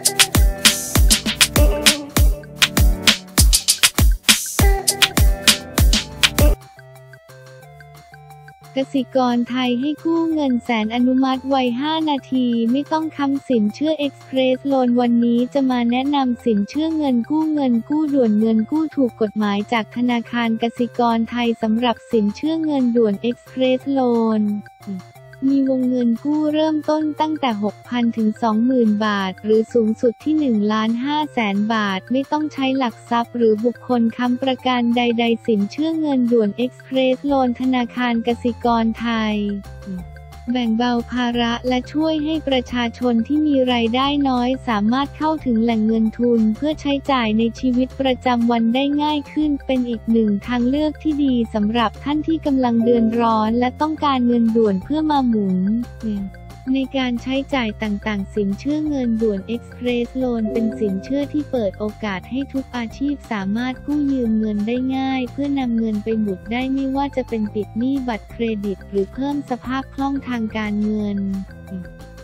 กสิกรไทยให้กู้เงินแสนอนุมัติไว5 นาทีไม่ต้องค้ำสินเชื่อ Xpress Loan วันนี้จะมาแนะนำสินเชื่อเงินกู้ด่วนเงินกู้ถูกกฎหมายจากธนาคารกสิกรไทยสำหรับสินเชื่อเงินด่วน Xpress Loan มีวงเงินกู้เริ่มต้นตั้งแต่ 6,000 ถึง 20,000 บาทหรือสูงสุดที่ 1,500,000 บาทไม่ต้องใช้หลักทรัพย์หรือบุคคลค้ำประกันใดๆสินเชื่อเงินด่วน Xpress Loan ธนาคารกสิกรไทยแบ่งเบาภาระและช่วยให้ประชาชนที่มีรายได้น้อยสามารถเข้าถึงแหล่งเงินทุนเพื่อใช้จ่ายในชีวิตประจำวันได้ง่ายขึ้นเป็นอีกหนึ่งทางเลือกที่ดีสำหรับท่านที่กำลังเดือดร้อนและต้องการเงินด่วนเพื่อมาหมุนในการใช้จ่ายต่างๆสินเชื่อเงินด่วน Xpress Loan เป็นสินเชื่อที่เปิดโอกาสให้ทุกอาชีพสามารถกู้ยืมเงินได้ง่ายเพื่อนำเงินไปหมุนได้ไม่ว่าจะเป็นปิดหนี้บัตรเครดิตหรือเพิ่มสภาพคล่องทางการเงิน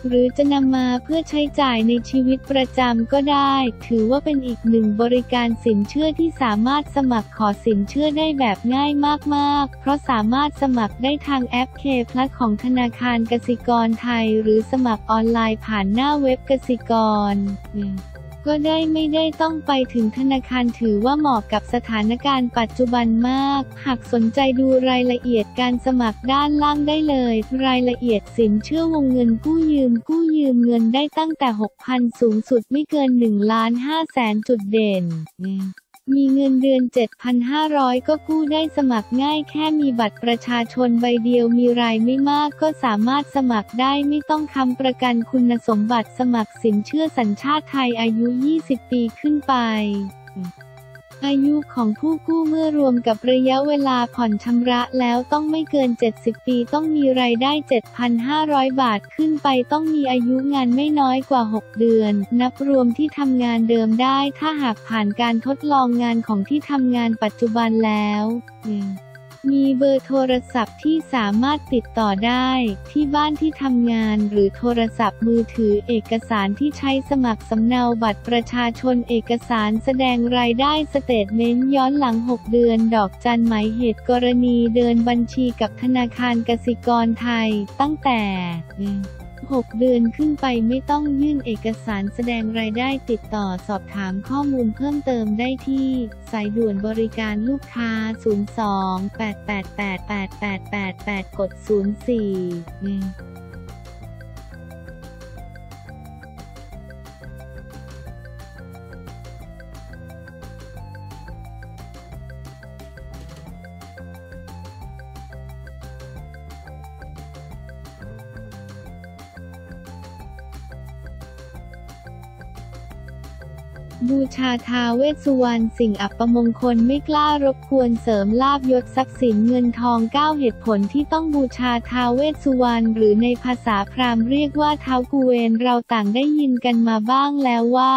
หรือจะนำมาเพื่อใช้จ่ายในชีวิตประจำก็ได้ถือว่าเป็นอีกหนึ่งบริการสินเชื่อที่สามารถสมัครขอสินเชื่อได้แบบง่ายมากๆเพราะสามารถสมัครได้ทางแอป Xpress ของธนาคารกสิกรไทยหรือสมัครออนไลน์ผ่านหน้าเว็บกสิกรก็ได้ไม่ได้ต้องไปถึงธนาคารถือว่าเหมาะกับสถานการณ์ปัจจุบันมากหากสนใจดูรายละเอียดการสมัครด้านล่างได้เลยรายละเอียดสินเชื่อวงเงินกู้ยืมเงินได้ตั้งแต่ 6,000 สูงสุดไม่เกิน 1,500,000 จุดเด่นมีเงินเดือน 7,500 ก็กู้ได้สมัครง่ายแค่มีบัตรประชาชนใบเดียวมีรายไม่มากก็สามารถสมัครได้ไม่ต้องค้ำประกันคุณสมบัติสมัครสินเชื่อสัญชาติไทยอายุ 20 ปีขึ้นไปอายุของผู้กู้เมื่อรวมกับระยะเวลาผ่อนชำระแล้วต้องไม่เกิน70 ปีต้องมีรายได้ 7,500 บาทขึ้นไปต้องมีอายุงานไม่น้อยกว่า 6 เดือนนับรวมที่ทำงานเดิมได้ถ้าหากผ่านการทดลองงานของที่ทำงานปัจจุบันแล้วมีเบอร์โทรศัพท์ที่สามารถติดต่อได้ที่บ้านที่ทำงานหรือโทรศัพท์มือถือเอกสารที่ใช้สมัครสำเนาบัตรประชาชนเอกสารแสดงรายได้สเตทเมนต์ย้อนหลัง 6 เดือนดอกจันหมายเหตุกรณีเดินบัญชีกับธนาคารกสิกรไทยตั้งแต่6 เดือนขึ้นไปไม่ต้องยื่นเอกสารแสดงรายได้ติดต่อสอบถามข้อมูลเพิ่มเติมได้ที่สายด่วนบริการลูกค้า 02-888-8888 กด 04บูชาท้าวเวสสุวรรณสิ่งอัปมงคลไม่กล้ารบกวนเสริมลาภยศทรัพย์สินเงินทอง9เหตุผลที่ต้องบูชาท้าวเวสสุวรรณหรือในภาษาพราหมณ์เรียกว่าท้าวกุเวนเราต่างได้ยินกันมาบ้างแล้วว่า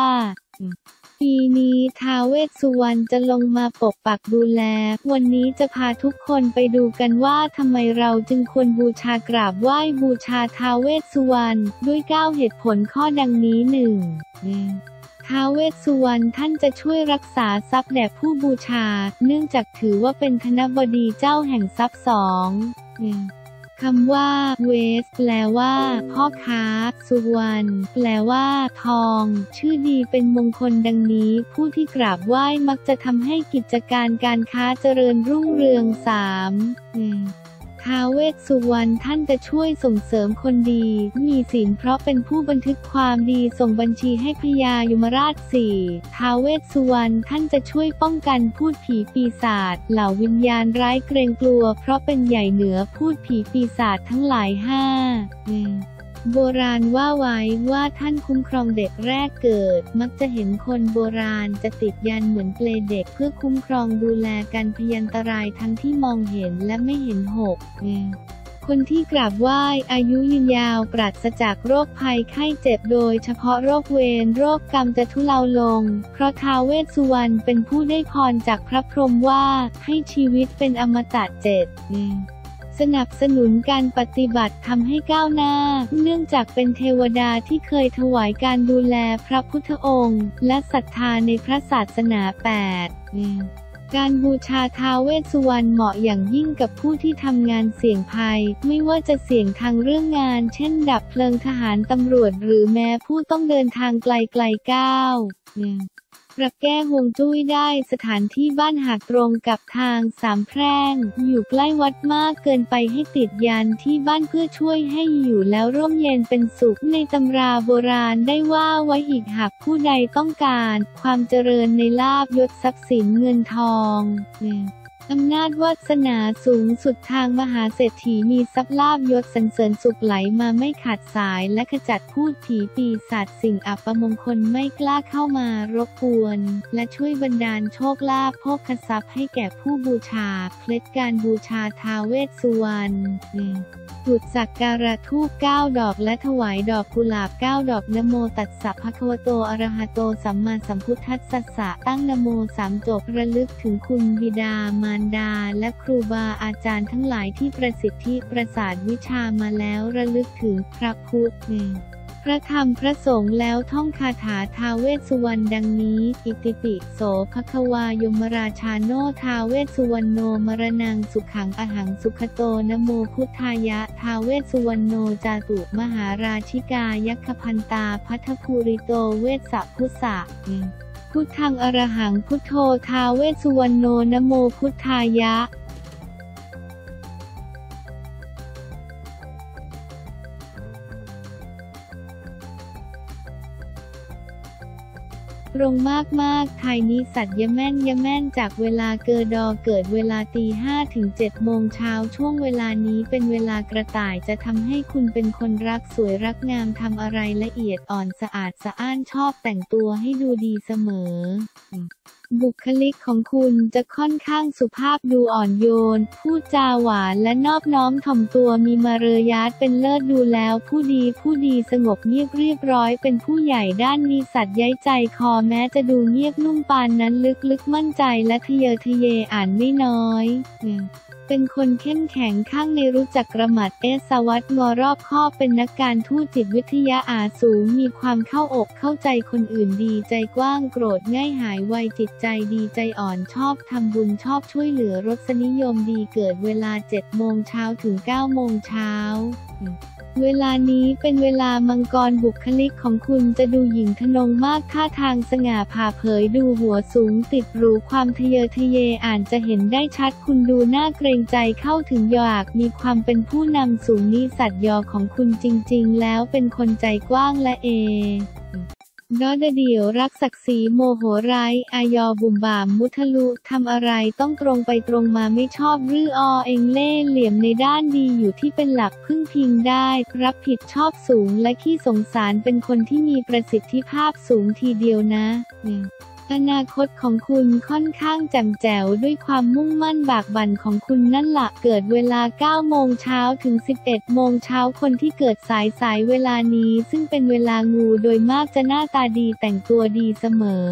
ปีนี้ท้าวเวสสุวรรณจะลงมาปกปักดูแลวันนี้จะพาทุกคนไปดูกันว่าทำไมเราจึงควรบูชากราบไหว้บูชาท้าวเวสสุวรรณด้วย9เหตุผลข้อดังนี้ 1ท้าวเวสสุวรรณท่านจะช่วยรักษาทรัพย์แด่ผู้บูชาเนื่องจากถือว่าเป็นธนบดีเจ้าแห่งทรัพย์2คำว่าเวสแปลว่าพ่อค้าสุวรรณแปลว่าทองชื่อดีเป็นมงคลดังนี้ผู้ที่กราบไหว้มักจะทำให้กิจการการค้าเจริญรุ่งเรือง3ท้าวเวสสุวรรณท่านจะช่วยส่งเสริมคนดีมีศีลเพราะเป็นผู้บันทึกความดีส่งบัญชีให้พญายมราช4ท้าวเวสสุวรรณท่านจะช่วยป้องกันพูดผีปีศาจเหล่าวิญญาณร้ายเกรงกลัวเพราะเป็นใหญ่เหนือพูดผีปีศาจทั้งหลาย5โบราณว่าไว้ว่าท่านคุ้มครองเด็กแรกเกิดมักจะเห็นคนโบราณจะติดยันเหมือนเปลเด็กเพื่อคุ้มครองดูแลกันพยันตรายทั้งที่มองเห็นและไม่เห็น6คนที่กราบไหว้อายุยืนยาวปราศจากโรคภัยไข้เจ็บโดยเฉพาะโรคเวรโรคกรรมจะทุเลาลงเพราะท้าวเวสสุวรรณเป็นผู้ได้พรจากพระพรหมว่าให้ชีวิตเป็นอมตะ7 สนับสนุนการปฏิบัติทำให้ก้าวหน้าเนื่องจากเป็นเทวดาที่เคยถวายการดูแลพระพุทธองค์และศรัทธาในพระศาสนา8การบูชาท้าวเวสสุวรรณเหมาะอย่างยิ่งกับผู้ที่ทำงานเสี่ยงภัยไม่ว่าจะเสี่ยงทางเรื่องงานเช่นดับเพลิงทหารตำรวจหรือแม้ผู้ต้องเดินทางไกลๆก้าวปรับแก้ห่วงจุ้ยได้สถานที่บ้านหากตรงกับทางสามแพร่งอยู่ใกล้วัดมากเกินไปให้ติดยันที่บ้านเพื่อช่วยให้อยู่แล้วร่มเย็นเป็นสุขในตำราโบราณได้ว่าไว้อีกหากผู้ใดต้องการความเจริญในลาภยศทรัพย์สินเงินทองอำนาจวาสนาสูงสุดทางมหาเศรษฐีมีทรัพย์ลาภยศสรรเสริญสุขไหลมาไม่ขาดสายและขจัดพูดผีปีศาจสิ่งอัปมงคลไม่กล้าเข้ามารบกวนและช่วยบันดาลโชคลาภโภคทรัพย์ให้แก่ผู้บูชาเคล็ดการบูชาท้าวเวสสุวรรณจุดสักการะธูป9ดอกและถวายดอกกุหลาบ9ดอกนะโมตัสสะภะคะวะโตอะระหะโตสัมมาสัมพุทธัสสะตั้งนะโม3จบระลึกถึงคุณบิดามารดาและครูบาอาจารย์ทั้งหลายที่ประสิทธิประสาทวิชามาแล้วระลึกถึงพระพุทธพระธรรมพระสงฆ์แล้วท่องคาถาท้าวเวสสุวรรณดังนี้อิติปิโสภควายมราชาโนท้าวเวสสุวรรณโนมรณังสุขังอหังสุขโตนะโมพุทธายะท้าวเวสสุวรรณโนจาตุมหาราชิกายัคขพันตาภัททภูริโตเวสสะพุสะพุทธังอรหังพุทโธท้าวเวสสุวรรณโนนะโมพุทธายะตรงมากไทยนี้สัตย์ยะแม่นจากเวลาเกอดอเกิดเวลาตีห้าถึง7โมงเช้าช่วงเวลานี้เป็นเวลากระต่ายจะทำให้คุณเป็นคนรักสวยรักงามทำอะไรละเอียดอ่อนสะอาดสะอ้านชอบแต่งตัวให้ดูดีเสมอบุคลิกของคุณจะค่อนข้างสุภาพดูอ่อนโยนพูดจาหวานและนอบน้อมถ่อมตัวมีมารยาทเป็นเลิศดูแล้วผู้ดีสงบเงียบเรียบร้อยเป็นผู้ใหญ่ด้านนี้สัตย์ย้ายใจคอแม้จะดูเงียบนุ่มปานนั้นลึกมั่นใจและทะเยอทะเยอ่านไม่น้อยเป็นคนเข้มแข็งข้างในรู้จักระมัดระวังงอรอบคอบเป็นนักการทูตจิตวิทยาอาสูงมีความเข้าอกเข้าใจคนอื่นดีใจกว้างโกรธง่ายหายไวจิตใจดีใจอ่อนชอบทำบุญชอบช่วยเหลือรสนิยมดีเกิดเวลา7โมงเช้าถึง9โมงเช้าเวลานี้เป็นเวลามังกรบุคลิกของคุณจะดูหญิงทนงมากท่าทางสง่าผ่าเผยดูหัวสูงติดหรูความทะเยอทะเยอ่านจะเห็นได้ชัดคุณดูน่าเกรงใจเข้าถึงอยากมีความเป็นผู้นำสูงนิสัยยอของคุณจริงๆแล้วเป็นคนใจกว้างและเดี่ยวรักศักดิ์ศรีโมโหร้ายอายอบุ่มบ่ามมุทะลุทำอะไรต้องตรงไปตรงมาไม่ชอบรื้อเองเล่เหลี่ยมในด้านดีอยู่ที่เป็นหลักพึ่งพิงได้รับผิดชอบสูงและขี้สงสารเป็นคนที่มีประสิทธิภาพสูงทีเดียวนะอนาคตของคุณค่อนข้างแจ่มแจ๋วด้วยความมุ่งมั่นบากบั่นของคุณนั่นแหละเกิดเวลา9โมงเช้าถึง11โมงเช้าคนที่เกิดสายเวลานี้ซึ่งเป็นเวลางูโดยมากจะหน้าตาดีแต่งตัวดีเสมอ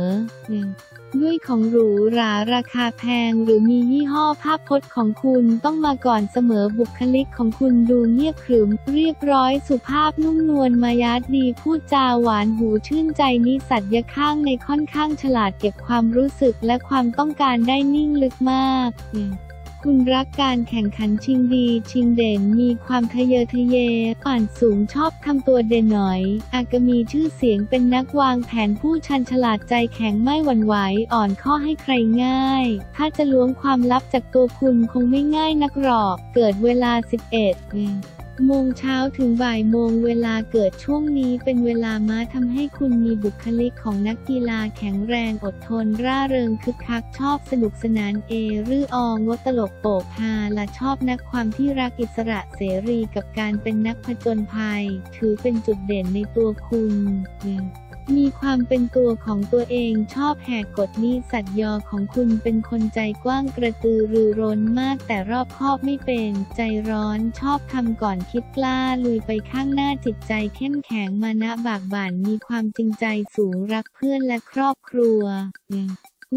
ด้วยของหรูหราราคาแพงหรือมียี่ห้อภาพพจน์ของคุณต้องมาก่อนเสมอบุคลิกของคุณดูเงียบขรึมเรียบร้อยสุภาพนุ่มนวลมายาดีพูดจาหวานหูชื่นใจนิสัยข้างในค่อนข้างฉลาดเก็บความรู้สึกและความต้องการได้นิ่งลึกมากคุณรักการแข่งขันชิงดีชิงเด่นมีความทะเยอทะเยอ่อนสูงชอบทำตัวเด่นหน่อยอาจจะมีชื่อเสียงเป็นนักวางแผนผู้ชันฉลาดใจแข็งไม่หวั่นไหวอ่อนข้อให้ใครง่ายถ้าจะล้วงความลับจากตัวคุณคงไม่ง่ายนักหรอกเกิดเวลา11 โมงเช้าถึงบ่ายโมงเวลาเกิดช่วงนี้เป็นเวลามาทำให้คุณมีบุคลิกของนักกีฬาแข็งแรงอดทนร่าเริงคึกคักชอบสนุกสนานรื่อองดตลกโปกฮาและชอบนักความที่รักอิสระเสรีกับการเป็นนักผจญภัยถือเป็นจุดเด่นในตัวคุณมีความเป็นตัวของตัวเองชอบแหกกฎนิสัยของคุณเป็นคนใจกว้างกระตือรือร้นมากแต่รอบคอบไม่เป็นใจร้อนชอบทำก่อนคิดกล้าลุยไปข้างหน้าจิตใจเข้มแข็งมานะบากบั่นมีความจริงใจสูงรักเพื่อนและครอบครัว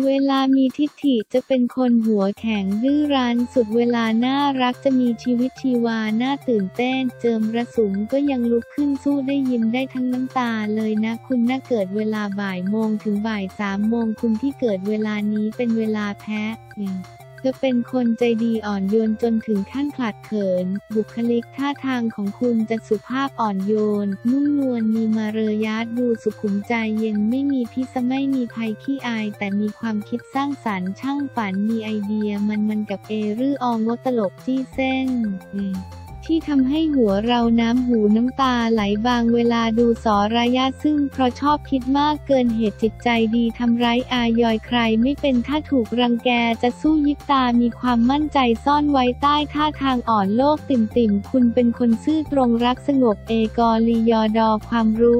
เวลามีทิฐิจะเป็นคนหัวแข็งดื้อรั้นสุดเวลาน่ารักจะมีชีวิตชีวาน่าตื่นเต้นเจิมระสุมก็ยังลุกขึ้นสู้ได้ยิ้มได้ทั้งน้ำตาเลยนะคุณน่าเกิดเวลาบ่ายโมงถึงบ่ายสามโมงคุณที่เกิดเวลานี้เป็นเวลาแพ้จะเป็นคนใจดีอ่อนโยนจนถึงขั้นขลัดเขินบุคลิกท่าทางของคุณจะสุภาพอ่อนโยนนุ่มนวลมีมารยาทดูสุขุมใจเย็นไม่มีพิษไม่มีภัยขี้อายแต่มีความคิดสร้างสรรค์ช่างฝันมีไอเดียมันกับเอรืออองวตลกจี้เส้นที่ทำให้หัวเราน้ำหูน้ำตาไหลบางเวลาดูสอระยะซึ่งเพราะชอบคิดมากเกินเหตุจิตใจดีทำร้ายอายอยใครไม่เป็นถ้าถูกรังแกจะสู้ยิบตามีความมั่นใจซ่อนไว้ใต้ท่าทางอ่อนโลกติ่มๆคุณเป็นคนซื่อตรงรักสงบเอกอลียอดอความรู้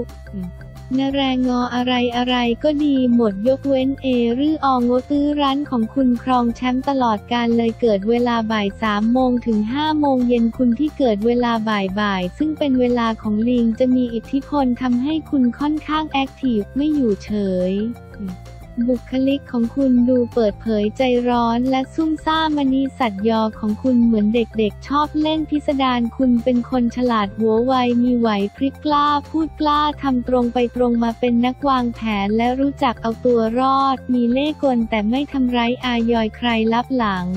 นแรงงออะไรอะไรก็ดีหมดยกเว้นเอรืออองโงตื้อรั้นของคุณครองแชมป์ตลอดการเลยเกิดเวลาบ่ายสามโมงถึงห้าโมงเย็นคุณที่เกิดเวลาบ่ายซึ่งเป็นเวลาของลิงจะมีอิทธิพลทำให้คุณค่อนข้างแอคทีฟไม่อยู่เฉยบุคลิกของคุณดูเปิดเผยใจร้อนและซุ่มซ่ามณีสัตยอของคุณเหมือนเด็กๆชอบเล่นพิสดารคุณเป็นคนฉลาดหัวไวมีไหวพริบกล้าพูดกล้าทำตรงไปตรงมาเป็นนักวางแผนและรู้จักเอาตัวรอดมีเล่ห์กลแต่ไม่ทำร้ายอายอยใครลับหลัง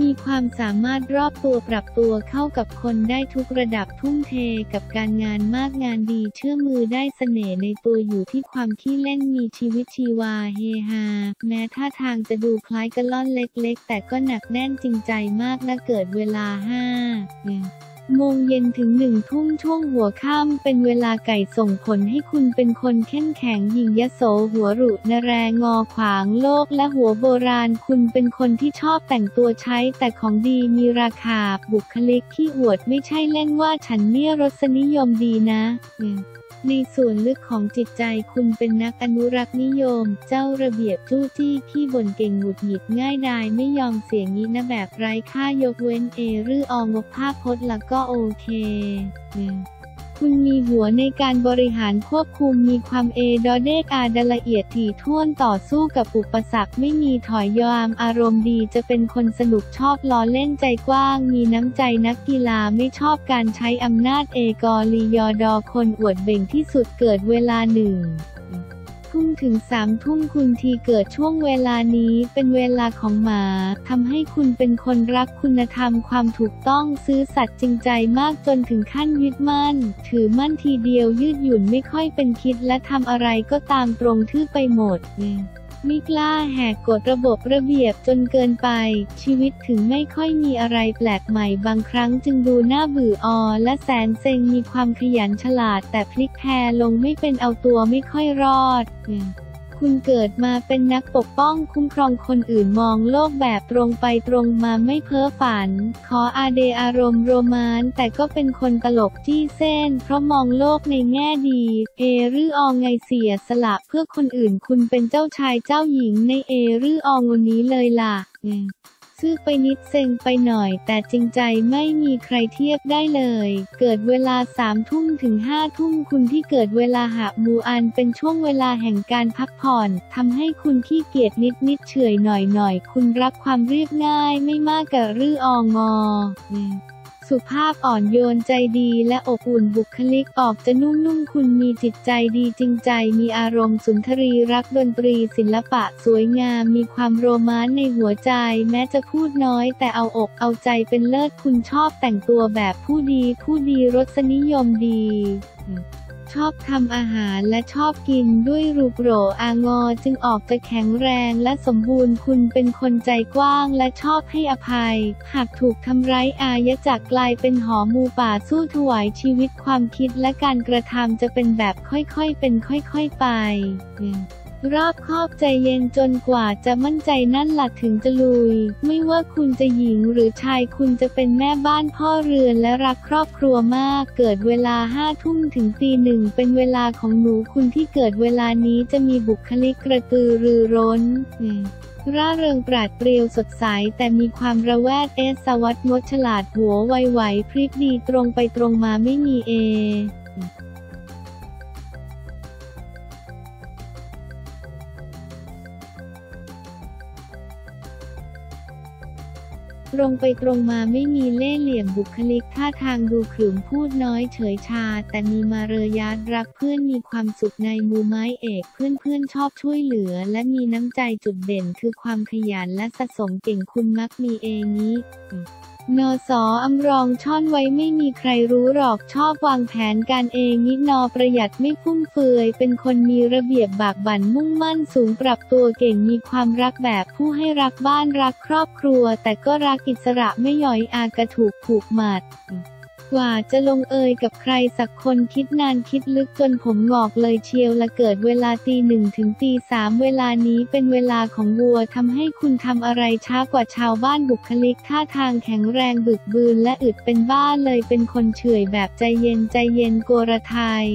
มีความสามารถรอบตัวปรับตัวเข้ากับคนได้ทุกระดับทุ่มเทกับการงานมากงานดีเชื่อมือได้เสน่ห์ในตัวอยู่ที่ความขี้เล่นมีชีวิตชีวาเฮฮาแม้ท่าทางจะดูคล้ายกะล่อนเล็กๆแต่ก็หนักแน่นจริงใจมากนะเกิดเวลา5 โมงเย็นถึง1 ทุ่มช่วงหัวค่ำเป็นเวลาไก่ส่งผลให้คุณเป็นคนเข้มแข็งหยิ่งยโสหัวรุนแรงงอขวางโลกและหัวโบราณคุณเป็นคนที่ชอบแต่งตัวใช้แต่ของดีมีราคาบุคลิกขี้อวดไม่ใช่เล่นว่าฉันเนี่ยรสนิยมดีนะในส่วนลึกของจิตใจคุณเป็นนักอนุรักษ์นิยมเจ้าระเบียบจู้จี้ขี้บ่นเก่งหงุดหงิดง่ายดายไม่ยอมเสียงี้นะแบบไร้ค่ายกเว้นเอรืออองงบภาพพจน์ละก็โอเคคุณมีหัวในการบริหารควบคุมมีความเอดอเดกอาดละเอียดถี่ถ้วนต่อสู้กับอุปสรรคไม่มีถอยยอมอารมณ์ดีจะเป็นคนสนุกชอบล้อเล่นใจกว้างมีน้ำใจนักกีฬาไม่ชอบการใช้อำนาจเอกอลียอดอคนอวดเบ่งที่สุดเกิดเวลา1 ทุ่มถึง3 ทุ่มคุณที่เกิดช่วงเวลานี้เป็นเวลาของหมาทำให้คุณเป็นคนรักคุณธรรมความถูกต้องซื่อสัตย์จริงใจมากจนถึงขั้นยึดมั่นถือมั่นทีเดียวยืดหยุ่นไม่ค่อยเป็นคิดและทำอะไรก็ตามตรงทื่อไปหมดไม่กล้าแหกกฎระบบระเบียบจนเกินไปชีวิตถึงไม่ค่อยมีอะไรแปลกใหม่บางครั้งจึงดูน่าเบื่อและแสนเซ็งมีความขยันฉลาดแต่พลิกแพลงไม่เป็นเอาตัวไม่ค่อยรอดคุณเกิดมาเป็นนักปกป้องคุ้มครองคนอื่นมองโลกแบบตรงไปตรงมาไม่เพ้อฝันขออาเดอารมณ์โรแมนต์แต่ก็เป็นคนตลกจี้เส้นเพราะมองโลกในแง่ดีเอรืออองไงเสียสละเพื่อคนอื่นคุณเป็นเจ้าชายเจ้าหญิงในเอรืออองวันนี้เลยล่ะซื้อไปนิดเซ็งไปหน่อยแต่จริงใจไม่มีใครเทียบได้เลยเกิดเวลา3 ทุ่มถึง5 ทุ่มคุณที่เกิดเวลาหะมูอันเป็นช่วงเวลาแห่งการพักผ่อนทำให้คุณขี้เกียจนิดเฉยหน่อยคุณรักความเรียบง่ายไม่มากกะรืออองงอสุภาพอ่อนโยนใจดีและอบอุ่นบุคลิกออกจะนุ่มคุณมีจิตใจดีจริงใจมีอารมณ์สุนทรีรักดนตรีศิลปะสวยงามมีความโรแมนต์ในหัวใจแม้จะพูดน้อยแต่เอาอกเอาใจเป็นเลิศคุณชอบแต่งตัวแบบผู้ดีรสนิยมดีชอบทำอาหารและชอบกินด้วยรูปโรอางอจึงออกจะแข็งแรงและสมบูรณ์คุณเป็นคนใจกว้างและชอบให้อภัยหากถูกทำร้ายอายจักกลายเป็นหอมูป่าสู้ถวายชีวิตความคิดและการกระทำจะเป็นแบบค่อยๆเป็นค่อยๆไปรอบคอบใจเย็นจนกว่าจะมั่นใจนั่นหลักถึงจะลุยไม่ว่าคุณจะหญิงหรือชายคุณจะเป็นแม่บ้านพ่อเรือนและรักครอบครัวมากเกิดเวลา5 ทุ่มถึงตี 1เป็นเวลาของหนูคุณที่เกิดเวลานี้จะมีบุคลิกกระตือรือร้นร่าเริงปราดเปรียวสดใสแต่มีความระแวดสวัสดิ์มดฉลาดหัวไวๆพริบดีตรงไปตรงมาไม่มี ตรงไปตรงมาไม่มีเล่ห์เหลี่ยมบุคลิกท่าทางดูขรึมพูดน้อยเฉยชาแต่มีมารยาทรักเพื่อนมีความสุขในมือไม้เอกเพื่อนๆชอบช่วยเหลือและมีน้ำใจจุดเด่นคือความขยันและสะสมเก่งคุณมักมีเอนี้นส.อำรองช่อนไว้ไม่มีใครรู้หรอกชอบวางแผนการเองนิดนอประหยัดไม่ฟุ่มเฟือยเป็นคนมีระเบียบบากบั่นมุ่งมั่นสูงปรับตัวเก่งมีความรักแบบผู้ให้รักบ้านรักครอบครัวแต่ก็รักอิสระไม่ย่อยอากระถูกผูกมัดกว่าจะลงเอยกับใครสักคนคิดนานคิดลึกจนผมงอกเลยเชียวละเกิดเวลาตี 1ถึงตี 3เวลานี้เป็นเวลาของวัวทำให้คุณทำอะไรช้ากว่าชาวบ้านบุคลิกท่าทางแข็งแรงบึกบืนและอึดเป็นบ้าเลยเป็นคนเฉยแบบใจเย็นใจเย็นโกรธาย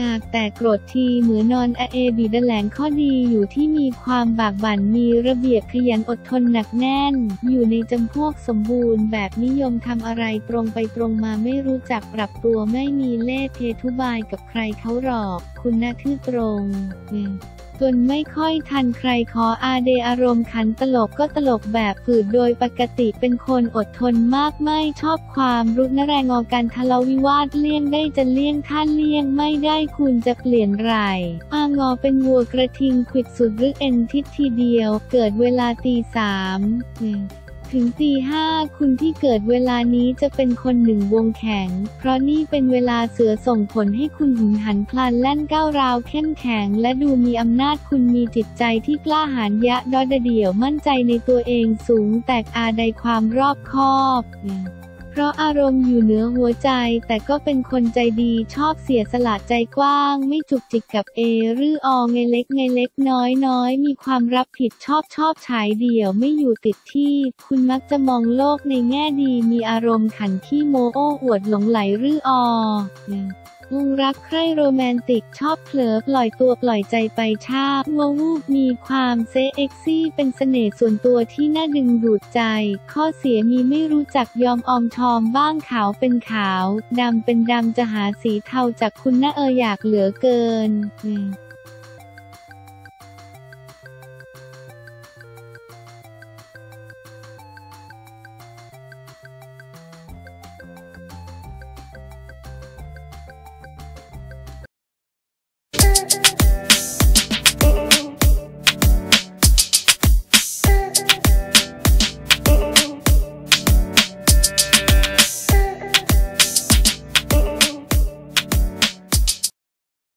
หากแต่โกรธทีเหมือนนอนเอบีดแหลงข้อดีอยู่ที่มีความบากบั่นมีระเบียบขยันอดทนหนักแน่นอยู่ในจำพวกสมบูรณ์แบบนิยมทำอะไรตรงไปตรงมาไม่รู้จักปรับตัวไม่มีเล่ห์เพทุบายกับใครเขาหรอกคุณน่าทื่อตรงจนไม่ค่อยทันใครขออาเดอารมณ์ขันตลกก็ตลกแบบฝืดโดยปกติเป็นคนอดทนมากไม่ชอบความรุนแรงออกการทะเลาะวิวาทเลี่ยงได้จะเลี่ยงท่านเลี่ยงไม่ได้คุณจะเปลี่ยนไรงอเป็นวัวกระทิงขวิดสุดหรือเอ็นทิศทีเดียวเกิดเวลาตี 3ถึงตี 5คุณที่เกิดเวลานี้จะเป็นคนหนึ่งวงแข็งเพราะนี่เป็นเวลาเสือส่งผลให้คุณหุนหันพลันแล่นก้าวราวเข้มแข็งและดูมีอำนาจคุณมีจิตใจที่กล้าหาญยะดอดเดี่ยวมั่นใจในตัวเองสูงแตกอาใดความรอบคอบเพราะอารมณ์อยู่เหนือหัวใจแต่ก็เป็นคนใจดีชอบเสียสละใจกว้างไม่จุกจิกกับเอหรืออไงเล็กน้อยมีความรับผิดชอบฉายเดี่ยวไม่อยู่ติดที่คุณมักจะมองโลกในแง่ดีมีอารมณ์ขันขี้โมโอ้อวดหลงไหลหรืออมุ่งรักใคร่โรแมนติกชอบเผลอปล่อยตัวปล่อยใจไปชาบวูบมีความเซ็กซี่เป็นเสน่ห์ส่วนตัวที่น่าดึงดูดใจข้อเสียมีไม่รู้จักยอมอมชอมบ้างขาวเป็นขาวดำเป็นดำจะหาสีเทาจากคุณน่าอยากเหลือเกิน